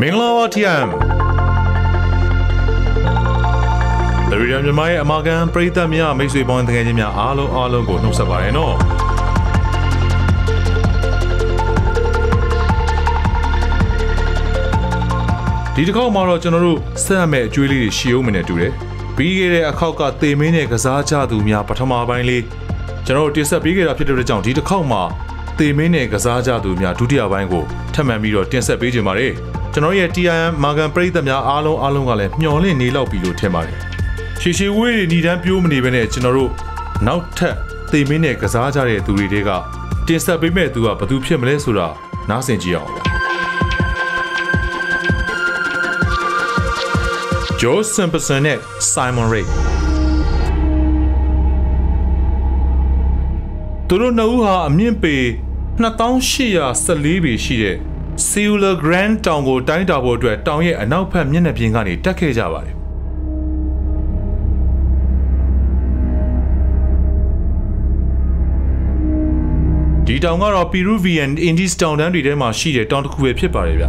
မင်္ဂလာပါတီယမ် ဒီတစ်ခေါက် မှာတော့ ကျွန်တော်တို့ ဆက်ရမယ့်အကျွေးလေးတွေ ရှိအောင်မနဲ့တူတယ် ပြီးခဲ့တဲ့အခါက တေမင်းနဲ့ ကစားကြသူများ ပထမပိုင်းလေး ကျွန်တော်တို့ တင်ဆက်ပေးခဲ့တာဖြစ်တဲ့အတွက်ကြောင့် ဒီတစ်ခေါက် မှာ တေမင်းနဲ့ ကစားကြသူများ ဒုတိယပိုင်းကို ထပ်မံပြီးတော့ တင်ဆက်ပေးကြပါမယ် ကျွန်တော်ရဲ့ TIM မာဂန် ပရိသတ်များ အားလုံးကလည်း မျှော်လင့်နေလောက်ပြီလို့ ထင်ပါတယ် ရှေ့ဝေးတွေ နီးတန်းပြိုးမနေဘဲနဲ့ ကျွန်တော်တို့ နောက်ထပ် တေမင်းနဲ့ ကစားကြတဲ့သူတွေတွေက တင်ဆက်ပေးမဲ့သူက ဘယ်သူဖြစ်မလဲ ဆိုတာ နားဆင်ကြည့်အောင် George Simpson and Simon Ray. Turu Nauha Amimpe, Natanshia Salibi Shire, Seula Grand Tango, Tiny Dabo to a town here and now Pam Yana Pingani, Take Java. The town are Peruvian Indies town and Redema Shire, Town to Kuwe Piparia.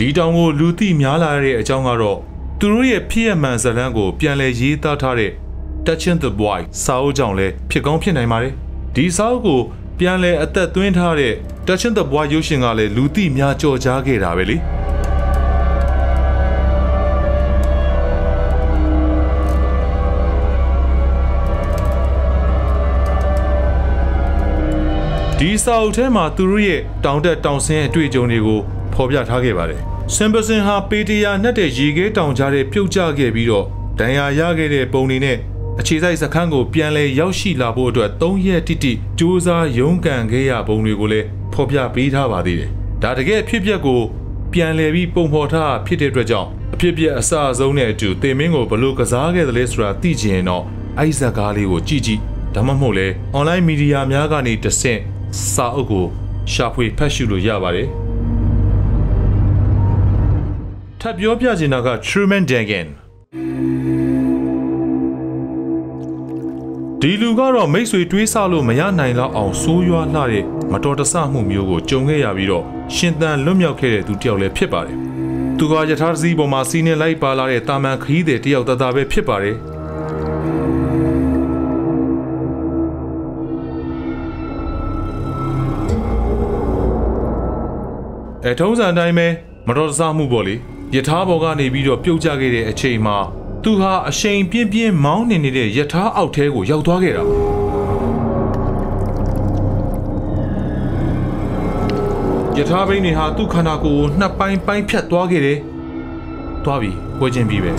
Didango Luthi Myalare Jangaro, Turu Piaman Zalango, Pianle Yita Tare, Touching the Boy, Sao Jangle, Pigon Pianamare, Disago, Pianle at the Twin Hare, Touching the Boy Yoshingale, Luthi Miacho Jage Raveli. Disao Tema Turu, down that town Saint Twijonego. ပေါ်ပြထားခဲ့ပါတယ် Simpson ဟာ Petia နဲ့တဲ့ရေခဲတောင်ကြားတဲ့ပြုတ်ကျခဲ့ပြီးတော့ ဒဏ်ရာရခဲ့တဲ့ပုံတွေနဲ့ အခြေစိုက်စခန်းကို ပြန်လည်ရောက်ရှိလာဖို့အတွက် 3 ရက်တိတိ စ조사ရုန်းကန်ခဲ့ရပုံတွေကိုလည်း ပေါ်ပြပေးထားပါသေးတယ် ဒါတကယ်ဖြစ်ပျက်ကို ပြန်လည်ပြီး ပုံဖော်ထားဖြစ်တဲ့အတွက်ကြောင့် အဖြစ်ပျက်အစအဆုံးနဲ့အတူ တေမင်းကို ဘလို့ကစားခဲ့တယ်လဲ ဆိုတာသိချင်ရင်တော့ အဲ့ဒီစကားလေးကိုကြည့် ဒါမှမဟုတ်လည်း online media များကနေတဆင့် စာအုပ်ကို ရှာဖွေဖတ်ရှုလို့ရပါတယ် Tapiopiazinaga Truman Dagan. The Lugaro makes with Twisalo Mayanaila or Soya Lare, Matota Samu Mugo, Jonge Aviro, Shintan Lumio Kere to Tiole Pipare. Tugajatarzi Bomasine Laipalare Tamak Hide Tiao Dadabe Pipare. Etosa Dime, Marosamu Boli. Yataboga Tu ha a shame Pimpien Mound in the Yata Outego Yautagera Yatabini ha tu Kanako, Napine Pine Piatwagere Tavi, Wajen Bibe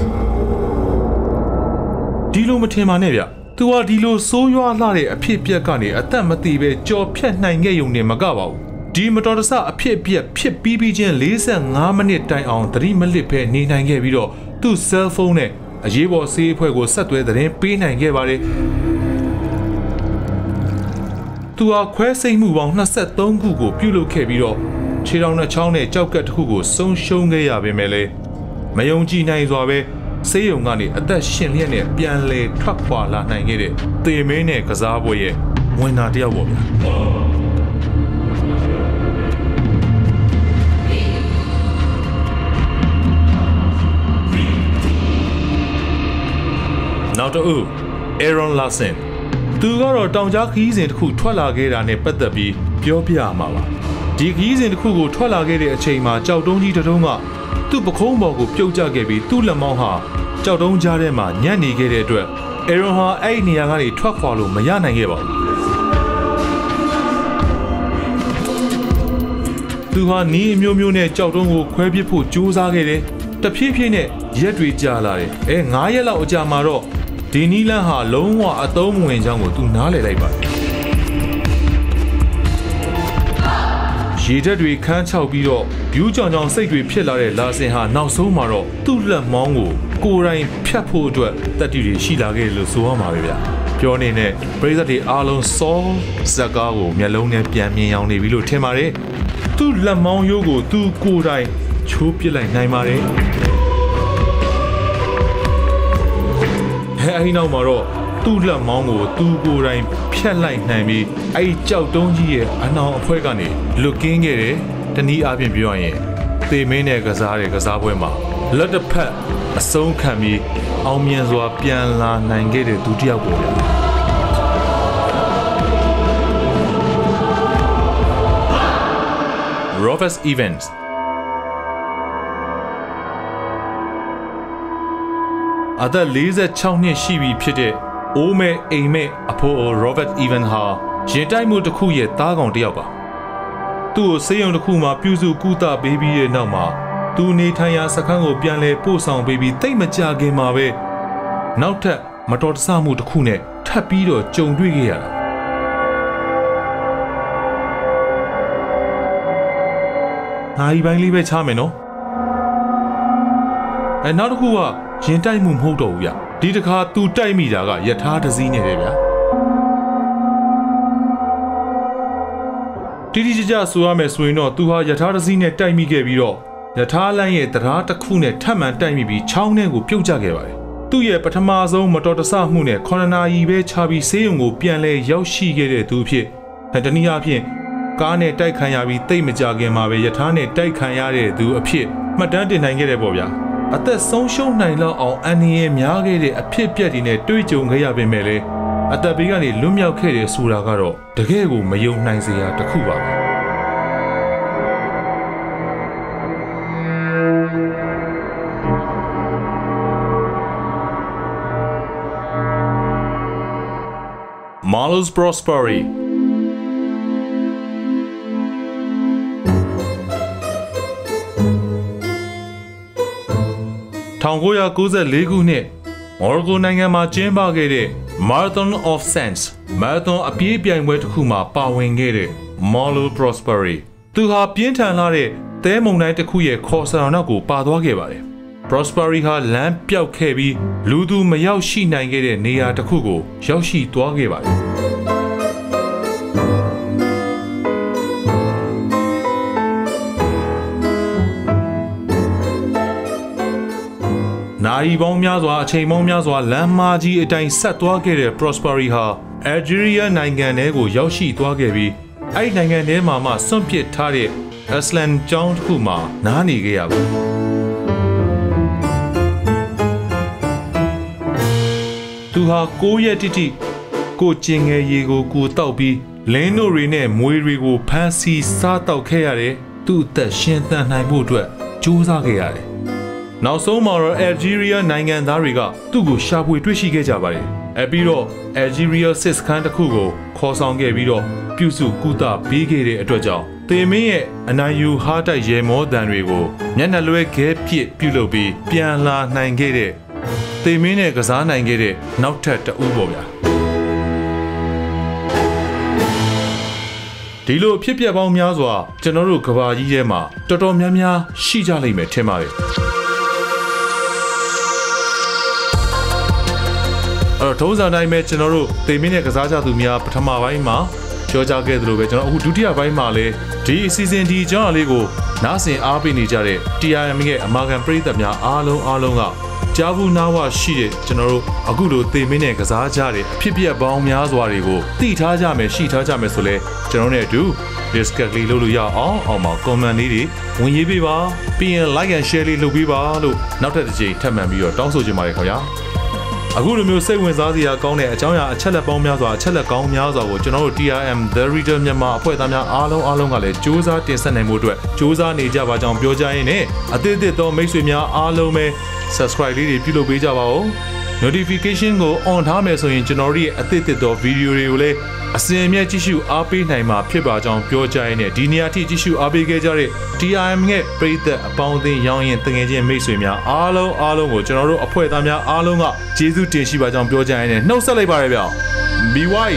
Dilo Matema Nevia. Tu are Dilo so you are Lari, a Pipiacani, a Tamatibe, Joe Piat Nangayo ne Magavao. Di Matodasa appeared be a pip BBJ and Lisa and Harmony time on 3 millipe, Nina gave video to cell phone. A Jibo C. Puego sat with the name Pin and gave away to our quest. A move on, not set down Google, Pulo Cabiro, Chirona Chowne, Chowcat Hugo, Song Shonge Abimele, Mayonji Naizabe, Sayongani, at that Shinlian, Pianle, Trakwa, Lanangere, the Mene Kazaboye, when not the woman. Now to Aaron Larson. Tugaro Downjack is in Ku Twalagera and Petabi, Piopia Mama. Dick is in Kugo Twalagera Chema, Chowdonji Tadoma, Tupacombo, Pioja Gabi, Tula Moha, Chowdon Jarema, Nyani Gere Dwe, Aaron Ainiangari, Twakwalu, Mayana Geba. Tuha Ni Mumune, Chowdon, Quabipu, Juzagere, the Pipine, Yetri Jalare, and Nayala Ojamaro. Dinila ha long wa atom when Jango to Nale Labor. She did we can't tell Bido, you John Secret Pilare Laseha now so marrow, to La Mongo, Gorain Piapo dwell that you did Shila Lusua Maria. Pionine, Brazil Alon Sol, Zagago, Melone Piamian Vilo Temare, to La Mon Yogo, to Gorain, Chopila Naimare. I know Maro, Tula Mongo, Tugu Rain, Pian Light Nami, I Chow Donji, and now Pogani, looking at it, တနည်းအားဖြင့်ပြောရရင်သေမင်းနဲ့ကစားတဲ့ကစားပွဲမှာလက်တစ်ဖက်အဆုံးခံပြီးအောင်မြင်စွာပြန်လာနိုင်ခဲ့တဲ့သူတစ်ယောက်ပေါ့လေRobert Evansအသက်46နှစ်ရှိပြီဖြစ်တဲ့အိုးမဲအိမ်မဲအဖိုး Robert Evans ဟာရင်တိုက်မှုတစ်ခုရဲ့သားကောင်တစ်ယောက်ပါသူ့ကိုဆေးရုံတစ်ခုမှာပြုစုကုသပေးပြီးတဲ့နောက်မှာသူနေထိုင်ရာစခန်းကိုပြန်လည်ပို့ဆောင်ပေးပြီးတိတ်မကြခင်မှာပဲနောက်ထပ်မတော်တဆမှုတစ်ခုနဲ့ထပ်ပြီးတော့ကြုံတွေ့ခဲ့ရတာနိုင်ပိုင်းလေးပဲချမယ်နော်နောက်တစ်ခုကရင်တိုက်မှုမဟုတ်တော့ဘူးဗျဒီတစ်ခါသူတိုက်မိတာကယထာတစည်းနေတယ်ဗျတိတိကျကျဆိုရမယ်ဆိုရင်တော့သူဟာယထာတစည်းနဲ့တိုက်မိခဲ့ပြီးတော့ယထာလမ်းရဲ့တရားတစ်ခုနဲ့ထပ်မံတိုက်မိပြီးချောင်းထဲကိုပြုတ်ကျခဲ့ပါတယ်သူ့ရဲ့ပထမဆုံးမတော်တဆမှုနဲ့9နာရီပဲချပြီးဆေးရုံကိုပြန်လဲရောက်ရှိခဲ့တဲ့သူဖြစ်တနည်းအားဖြင့်ကားနဲ့တိုက်ခံရပြီးတိတ်မကြခင်မှာပဲယထာနဲ့တိုက်ခံရတဲ့သူအဖြစ်မှတ်တမ်းတင်နိုင်ခဲ့တယ်ပေါ့ဗျာအသက်ဆုံးရှုံးနိုင်လောက်အောင်အန္တရာယ်များခဲ့တဲ့အဖြစ်ပြက်တွေနဲ့တွေ့ကြုံခဲ့ရပေမဲ့လည်းအသက်ဘေးကနေလွတ်မြောက်ခဲ့တယ်ဆိုတာကတော့တကယ်ကိုမယုံနိုင်စရာတစ်ခုပါပဲMarlos Prosperi1994 ခုနှစ်မော်ရိုကိုနိုင်ငံမှာကျင်းပခဲ့တဲ့ Marathon of Sands မာရသွန်အပြေးပြိုင်ပွဲတစ်ခုမှာပါဝင်ခဲ့တဲ့ Marlos Prosperi သူဟာပြင်းထန်လာတဲ့သဲမုန်တိုင်းတစ်ခုရဲ့ခေါ်ဆရာနောက်ကိုပါသွားခဲ့ပါတယ် Prosperi ဟာလမ်းပျောက်ခဲ့ပြီးလူသူမရောက်ရှိနိုင်ခဲ့တဲ့နေရာတစ်ခုကိုရောက်ရှိသွားခဲ့ပါတယ်နိုင်ပေါင်းများစွာအချိန်ပေါင်းများစွာလမ်းမကြီးအတိုင်းဆက်သွားခဲ့တဲ့ Prosperi ဟာ Algeria နိုင်ငံထဲကိုရောက်ရှိသွားခဲ့ပြီးအဲ့နိုင်ငံထဲမှာမှစွန့်ပစ်ထားတဲ့ Aslan ကျောင်းတစ်ခုမှာနားနေခဲ့ရပါတယ်သူဟာ9ရက်တိတိကိုကျင်ငယ်ရေကိုကိုတောက်ပြီးလင်းတို့တွေနဲ့မွေတွေကိုဖမ်းဆီးစားတောက်ခဲ့ရတယ်သူ့အသက်ရှင်သန်နိုင်ဖို့အတွက်ကြိုးစားခဲ့ရတယ်နောက်ဆုံးမှာတော့ Algeria နိုင်ငံသားတွေကသူ့ကိုရှာဖွေတွေ့ရှိခဲ့ကြပါတယ်။ပြီးတော့ Algeria စစ်စခန်းတစ်ခုကိုခေါ်ဆောင်ခဲ့ပြီးတော့ပြုစုကုသပေးခဲ့တဲ့အတွက်ကြောင့်သေမင်းရဲ့အနိုင်ယူဟားတိုက်ရေမောတန်တွေကိုမျက်နှာလွဲခဲပြစ်ပြုလုပ်ပြီးပြန်လာနိုင်ခဲ့တဲ့သေမင်းနဲ့ကစားနိုင်ခဲ့တဲ့နောက်ထပ်တဦးပေါ့ဗျာ။ဒီလိုဖြစ်ပျက်ပေါင်းများစွာကျွန်တော်တို့ကဘာကြီးထဲမှာတော်တော်များများရှိကြလိမ့်မယ်ထင်ပါတယ်။အဲ့တော့ထုံးစံတိုင်းပဲကျွန်တော်တို့သေမင်းရဲ့ကစားကြသူများပထမပိုင်းမှာပြောကြခဲ့သလိုပဲကျွန်တော်အခုဒုတိယပိုင်းမှာလည်းဒီအစီအစဉ်ဒီကြောင်းလေးကိုနားဆင်အားပေးနေကြတဲ့ TIM ရဲ့အမေရိကန်ပရိသတ်များအားလုံးကကြားဘူးနားဝရှိတဲ့ကျွန်တော်တို့အခုလိုသေမင်းရဲ့ကစားကြတဲ့အဖြစ်ပြက်ပေါင်းများစွာတွေကိုသိထားကြမယ်ရှိထားကြမယ်ဆိုလဲကျွန်တော်နဲ့အတူ discuss လေးလုပ်လို့ရအောင်အောက်မှာ comment လေးတွေဝင်ရေးပေးပါပြီးရင် like and share လေးလုပ်ပေးပါလို့နောက်ထပ်တစ်ချိန်ထပ်မံပြီးတော့တောင်းဆိုချင်ပါတယ်ခင်ဗျာအခုလိုမျိုးစိတ်ဝင်စားစရာကောင်းတဲ့အကြောင်းအရာအချက်လက်ပေါင်းများစွာအချက်လက်ကောင်းများစွာကိုကျွန်တော်တို့ TRM The Reader မြန်မာအဖွဲ့သားများအားလုံးကလည်းစူးစမ်းတင်ဆက်နိုင်မှုအတွက်စူးစမ်းနေကြပါကြောင်းပြောကြရင်းနဲ့အသစ်သစ်သောမိတ်ဆွေများအားလုံးပဲ Subscribe လေးတွေပြုလုပ်ပေးကြပါဦး Notification ကို on ထားမယ်ဆိုရင်ကျွန်တော်တို့ရဲ့အသစ်သစ်သော video တွေကိုလည်းအစဉ်အမြဲကြည့်ရှုအားပေးနိုင်မှာဖြစ်ပါကြောင်းပြောကြရင်းနဲ့ဒီနေရာထိကြည့်ရှုအားပေးခဲ့ကြတဲ့ TRM ရဲ့ပရိသတ်အပေါင်းအသင်းရောင်းရင်တငယ်ချင်းမိတ်ဆွေများအားလုံးကိုကျွန်တော်တို့အဖွဲ့သားများအားလုံးကကျေးဇူးတင်ရှိပါကြောင်းပြောကြရင်းနဲ့နှုတ်ဆက်လိုက်ပါရစေဗျာ BY